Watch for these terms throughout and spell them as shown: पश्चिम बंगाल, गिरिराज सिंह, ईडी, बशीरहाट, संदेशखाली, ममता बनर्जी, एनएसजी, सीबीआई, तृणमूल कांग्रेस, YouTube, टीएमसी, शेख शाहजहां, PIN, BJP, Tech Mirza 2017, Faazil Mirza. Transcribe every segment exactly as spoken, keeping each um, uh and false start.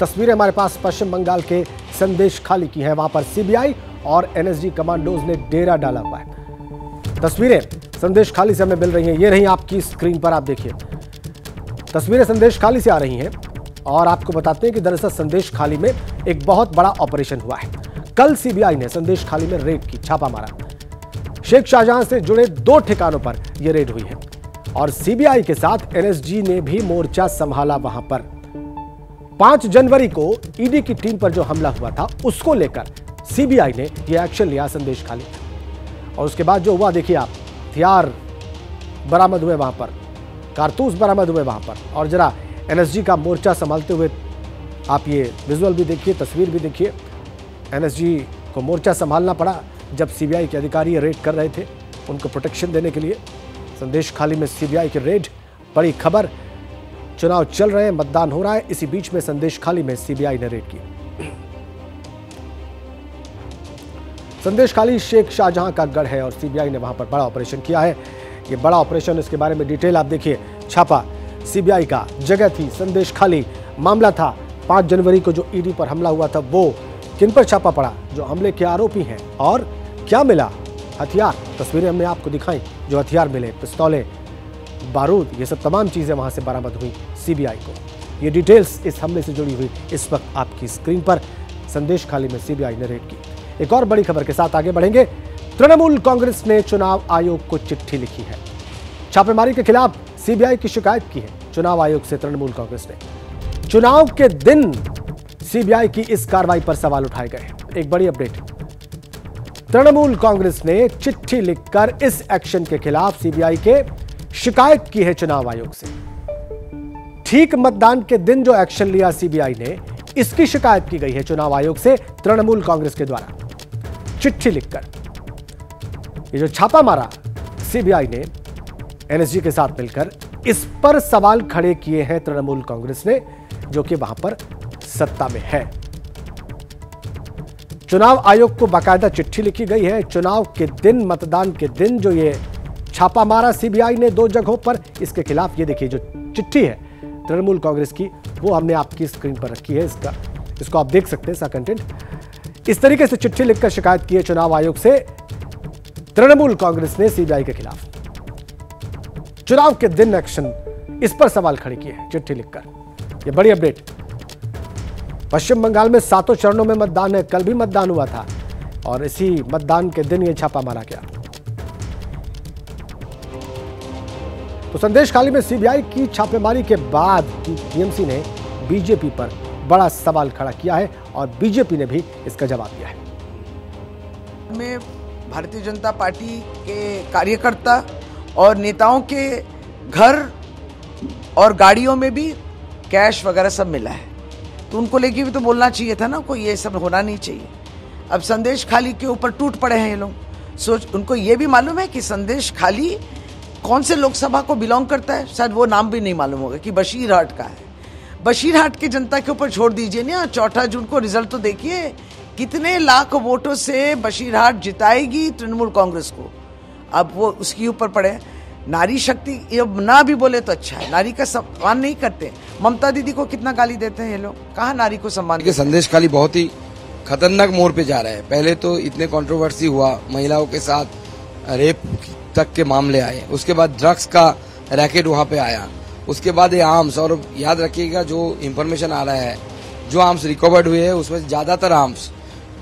तस्वीरें हमारे पास पश्चिम बंगाल के संदेशखाली की है। वहां पर सीबीआई और एनएसजी कमांडोज ने डेरा डाला हुआ है। तस्वीरें संदेशखाली से हमें मिल रही हैं, ये रही आपकी स्क्रीन पर, आप देखिए तस्वीरें संदेशखाली से आ रही हैं और आपको बताते हैं कि दरअसल संदेशखाली में एक बहुत बड़ा ऑपरेशन हुआ है। कल सीबीआई ने संदेशखाली में रेड की छापा मारा। शेख शाहजहां से जुड़े दो ठिकानों पर यह रेड हुई है और सीबीआई के साथ एनएसजी ने भी मोर्चा संभाला। वहां पर पांच जनवरी को ईडी की टीम पर जो हमला हुआ था उसको लेकर सीबीआई ने यह एक्शन लिया संदेशखाली, और उसके बाद जो हुआ देखिए आप। हथियार बरामद हुए वहां पर, कारतूस बरामद हुए वहां पर, और जरा एनएसजी का मोर्चा संभालते हुए आप ये विजुअल भी देखिए, तस्वीर भी देखिए। एनएसजी को मोर्चा संभालना पड़ा जब सीबीआई के अधिकारी रेड कर रहे थे, उनको प्रोटेक्शन देने के लिए। संदेशखाली में सीबीआई की रेड, बड़ी खबर। चुनाव चल रहे हैं, मतदान हो रहा है, इसी बीच में संदेशखाली में सीबीआई ने रेड की। संदेशखाली शेख शाहजहां का गढ़ है और सीबीआई ने वहां पर बड़ा ऑपरेशन किया है। ये बड़ा ऑपरेशन, इसके बारे में डिटेल आप देखिए। छापा सीबीआई का, जगह थी संदेशखाली। मामला था पांच जनवरी को जो ईडी पर हमला हुआ था वो। किन पर छापा पड़ा, जो हमले के आरोपी हैं, और क्या मिला? हथियार, तस्वीरें हमने आपको दिखाई, जो हथियार मिले, पिस्तौलें, बारूद, ये सब तमाम चीजें वहां से बरामद हुई सीबीआई को। ये डिटेल्स इस हमले से जुड़ी हुई इस वक्त आपकी स्क्रीन पर। संदेशखाली में सीबीआई ने रेड की। एक और बड़ी खबर के साथ आगे बढ़ेंगे। तृणमूल कांग्रेस ने चुनाव आयोग को चिट्ठी लिखी है, छापेमारी के खिलाफ सीबीआई की शिकायत की है। चुनाव आयोग से तृणमूल कांग्रेस ने चुनाव के दिन सीबीआई की इस कार्रवाई पर सवाल उठाए गए। एक बड़ी अपडेट, तृणमूल कांग्रेस ने चिट्ठी लिखकर इस एक्शन के खिलाफ सीबीआई के शिकायत की है चुनाव आयोग से। ठीक मतदान के दिन जो एक्शन लिया सीबीआई ने, इसकी शिकायत की गई है चुनाव आयोग से तृणमूल कांग्रेस के द्वारा चिट्ठी लिखकर। ये जो छापा मारा सीबीआई ने एनएसजी के साथ मिलकर, इस पर सवाल खड़े किए हैं तृणमूल कांग्रेस ने, जो कि वहां पर सत्ता में है। चुनाव आयोग को बाकायदा चिट्ठी लिखी गई है। चुनाव के दिन, मतदान के दिन जो ये छापा मारा सीबीआई ने दो जगहों पर, इसके खिलाफ ये देखिए जो चिट्ठी है तृणमूल कांग्रेस की, वो हमने आपकी स्क्रीन पर रखी है। इसका इसको आप देख सकते हैं, इसका कंटेंट। इस तरीके से चिट्ठी लिखकर शिकायत की है चुनाव आयोग से तृणमूल कांग्रेस ने सीबीआई के खिलाफ। चुनाव के दिन एक्शन, इस पर सवाल खड़े किए हैं चिट्ठी लिखकर। ये बड़ी अपडेट। पश्चिम बंगाल में सातों चरणों में मतदान है, कल भी मतदान हुआ था और इसी मतदान के दिन यह छापा मारा गया। तो संदेशखाली में सीबीआई की छापेमारी के बाद टीएमसी ने बीजेपी पर बड़ा सवाल खड़ा किया है और बीजेपी ने भी इसका जवाब दिया है। मैं भारतीय जनता पार्टी के कार्यकर्ता और नेताओं के घर और गाड़ियों में भी कैश वगैरह सब मिला है, तो उनको लेके भी तो बोलना चाहिए था ना, कोई ये सब होना नहीं चाहिए। अब संदेशखाली के ऊपर टूट पड़े हैं ये लोग। सोच, उनको ये भी मालूम है कि संदेशखाली कौन से लोकसभा को बिलोंग करता है, शायद वो नाम भी नहीं मालूम होगा कि बशीरहाट का है। बशीरहाट की जनता के ऊपर छोड़ दीजिए ना, चौथा जून को रिजल्ट तो देखिए कितने लाख वोटों से बशीरहाट जिताएगी तृणमूल कांग्रेस को। अब वो उसके ऊपर पड़े। नारी शक्ति अब ना भी बोले तो अच्छा है, नारी का सम्मान नहीं करते। ममता दीदी को कितना गाली देते हैं ये लोग, कहाँ नारी को सम्मान। संदेशखाली बहुत ही खतरनाक मोड़ पे जा रहा है। पहले तो इतने कॉन्ट्रोवर्सी हुआ, महिलाओं के साथ रेप तक के मामले आए, उसके बाद ड्रग्स का रैकेट वहाँ पे आया, उसके बाद ये आर्म्स। और याद रखिएगा जो इन्फॉर्मेशन आ रहा है, जो आर्म्स रिकवर्ड हुए हैं उसमें ज़्यादातर आर्म्स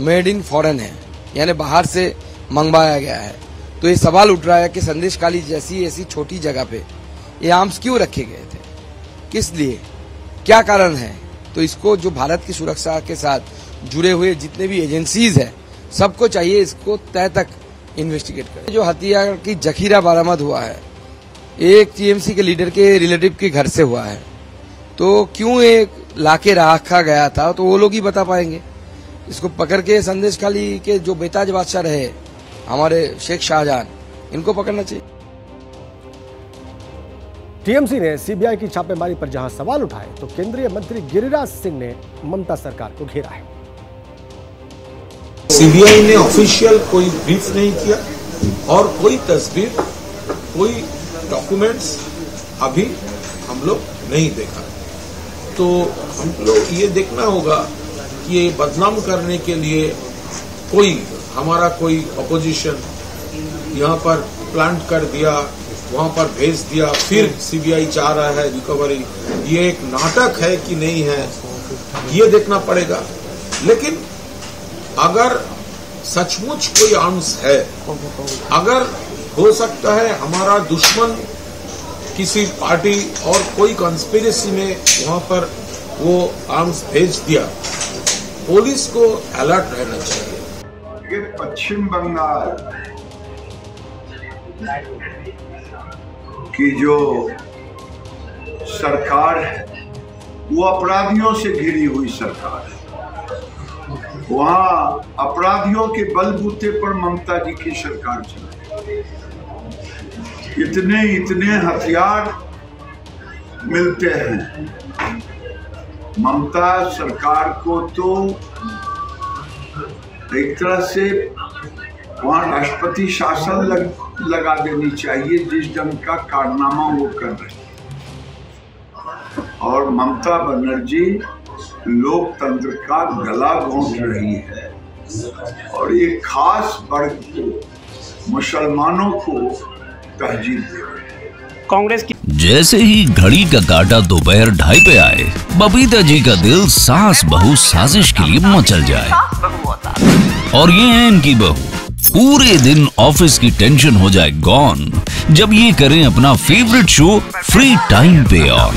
मेड इन फॉरेन है, यानी बाहर से मंगवाया गया है। तो ये सवाल उठ रहा है कि संदेशखाली जैसी ऐसी छोटी जगह पे ये आर्म्स क्यों रखे गए थे, किस लिए, क्या कारण है। तो इसको जो भारत की सुरक्षा के साथ जुड़े हुए जितने भी एजेंसीज हैं, सबको चाहिए इसको तय तक इन्वेस्टिगेट करें। जो हथियार की जखीरा बरामद हुआ है, एक टीएमसी के लीडर के रिलेटिव के घर से हुआ है, तो क्यों एक लाके रखा गया था तो वो लोग ही बता पाएंगे। इसको पकड़ के संदेशखाली के जो बेताज बादशाह रहे हमारे शेख शाहजहां, इनको पकड़ना चाहिए। टीएमसी ने सीबीआई की छापेमारी पर जहां सवाल उठाए, तो केंद्रीय मंत्री गिरिराज सिंह ने ममता सरकार को घेरा है। सीबीआई ने ऑफिशियल कोई ब्रीफ नहीं किया और कोई तस्वीर, कोई डॉक्यूमेंट्स अभी हम लोग नहीं देखा। तो हम लोग ये देखना होगा कि ये बदनाम करने के लिए कोई हमारा कोई अपोजिशन यहाँ पर प्लांट कर दिया, वहाँ पर भेज दिया, फिर सीबीआई चाह रहा है रिकवरी, ये एक नाटक है कि नहीं है ये देखना पड़ेगा। लेकिन अगर सचमुच कोई अंश है, अगर हो सकता है हमारा दुश्मन किसी पार्टी और कोई कंस्पिरेसी में वहाँ पर वो आर्म्स भेज दिया, पुलिस को अलर्ट रहना चाहिए। अगर पश्चिम बंगाल की जो सरकार है वो अपराधियों से घिरी हुई सरकार है, वहाँ अपराधियों के बलबूते पर ममता जी की सरकार चल रही है। इतने इतने हथियार मिलते हैं ममता सरकार को, तो एक तरह से वहाँ राष्ट्रपति शासन लग, लगा देनी चाहिए, जिस ढंग का कारनामा वो कर रही है। और ममता बनर्जी लोकतंत्र का गला घोंट रही है और एक खास वर्ग को, मुसलमानों को तहजीब दे रही है। कांग्रेस की जैसे ही घड़ी का काटा दोपहर ढाई पे आए, बबीता जी का दिल सास बहू साजिश के लिए मचल जाए। और ये है इनकी बहू, पूरे दिन ऑफिस की टेंशन हो जाए गॉन जब ये करें अपना फेवरेट शो फ्री टाइम पे ऑन।